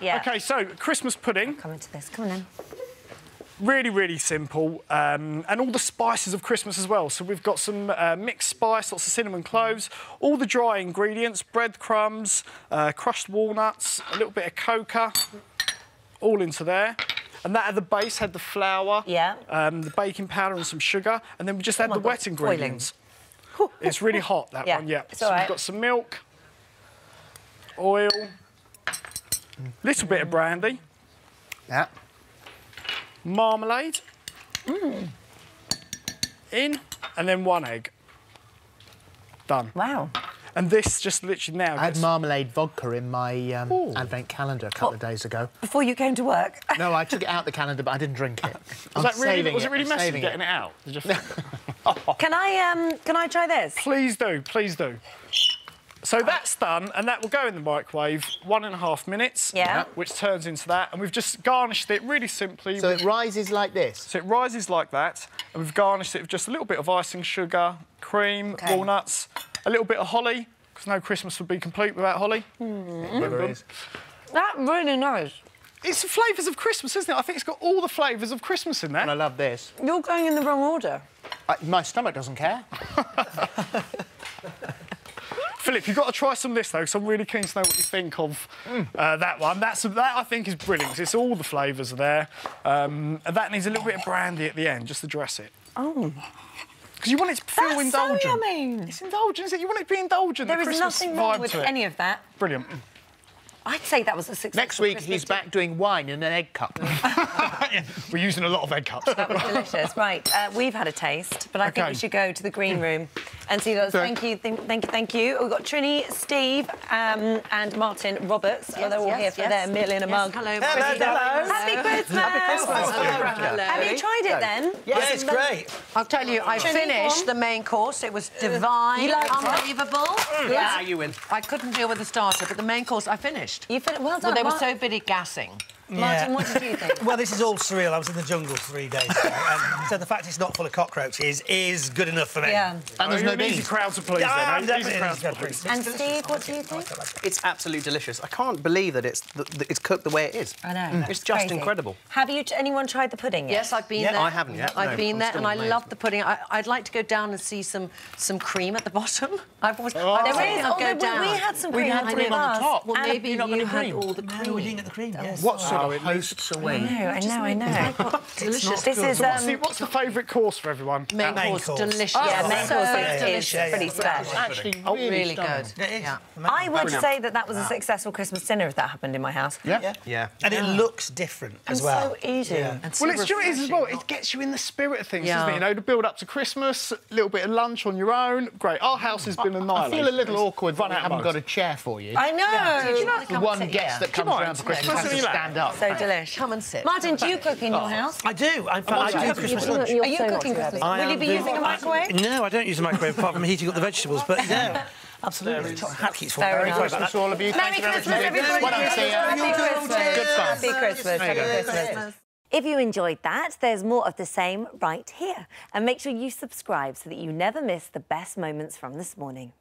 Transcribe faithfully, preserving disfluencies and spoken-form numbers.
Yeah. OK, so Christmas pudding. Come into this. Come on then. Really, really simple, um, and all the spices of Christmas as well. So we've got some uh, mixed spice, lots of cinnamon cloves, all the dry ingredients, breadcrumbs, uh, crushed walnuts, a little bit of coca, all into there. And that at the base had the flour, yeah, um, the baking powder and some sugar, and then we just oh add the God, wet ingredients. It's really hot, that yeah, one, yeah. It's so right. We've got some milk, oil, little bit of brandy. Yeah. Marmalade, mm, in, and then one egg. Done. Wow. And this just literally now... I had marmalade vodka in my um, advent calendar a couple what? of days ago. Before you came to work? No, I took it out the calendar, but I didn't drink it. was that really, was it really messy getting it, it out? Did you... oh. Can I um, can I try this? Please do, please do. So that's done, and that will go in the microwave one and a half minutes, yeah, which turns into that, and we've just garnished it really simply. So with... it rises like this? So it rises like that, and we've garnished it with just a little bit of icing sugar, cream, okay, walnuts, a little bit of holly, because no Christmas would be complete without holly. Mm. It really is. That's really nice. It's the flavours of Christmas, isn't it? I think it's got all the flavours of Christmas in there. And I love this. You're going in the wrong order. I, my stomach doesn't care. Phillip, you've got to try some of this, though, because I'm really keen to know what you think of mm. uh, that one. That's, that, I think, is brilliant, because it's all the flavours are there. Um, and that needs a little bit of brandy at the end, just to dress it. Oh. Because you want it to feel That's indulgent. So yummy. It's indulgent, isn't it? You want it to be indulgent. There the is Christmas nothing wrong with any of that. Brilliant. I'd say that was a success. Next week, Christmas he's too. back doing wine in an egg cup. yeah, we're using a lot of egg cups. That was delicious. Right, uh, we've had a taste, but I okay. think we should go to the green room and see those. Thank you, th thank you, thank you. We've got Trinny, Steve um, and Martin Roberts. Yes, oh, they're all yes, here for yes. their meal in a yes. mug. Hello, hello, hello. Happy Christmas. Happy Christmas. Hello. Hello. Have you tried it, then? Yes, yes, it's great. I'll tell you, I Trinny finished the main course. It was divine. You liked Unbelievable. It? Yeah, you win. I couldn't deal with the starter, but the main course, I finished. You feel, well done. Well, they were so busy gassing. Yeah. Martin, what did you think? Well, this is all surreal. I was in the jungle three days ago. Um, so the fact it's not full of cockroaches is good enough for me. Yeah. And oh, there's no an easy crowd to please, ah, then. Easy crowd to please. And Steve, what do you think? It's absolutely delicious. I can't believe that it's the, the, it's cooked the way it is. I know. Mm. It's just Crazy. incredible. Have you anyone tried the pudding yet? Yes, I've been yeah. there. I haven't yet. I've no, been I'm there, and amazed. I love the pudding. I, I'd like to go down and see some some cream at the bottom. I've always. Oh. There is. I'll go down. We had some cream on the top. Well, maybe you had all the cream. We didn't get the cream. What sort? Oh, it hosts away. I know, I know, I know. Delicious. This is, um, what's, what's the favourite course for everyone? Main, main course. course. Delicious. Oh, yeah, main so course is delicious. Yeah, yeah. Pretty special. Actually, really, oh, really good. Yeah. I would Brilliant. say that that was a successful Christmas dinner if that happened in my house. Yeah, yeah. yeah. And it yeah. looks different as and well. So easy. Yeah. And so well, it's it is as well. It gets you in the spirit of things, yeah. doesn't it? You know, to build up to Christmas, a little bit of lunch on your own. Great. Our house has been annihilated. I feel a little awkward that I haven't got a chair for you. I know. The one guest that comes around for Christmas has to stand up. So delish. Come and sit. Martin, do you cook in oh. your house? I do. I, I, I do cook Christmas lunch. Are you so cooking Christmas? Will you be using a microwave? No, I don't use a microwave apart from heating up the vegetables, but no. Absolutely. Hat keeps falling. Merry Christmas to all of you. Merry Christmas, everybody. Happy Christmas. Happy Christmas. If you enjoyed that, there's more of the same right here. And make sure you subscribe so that you never miss the best moments from this morning.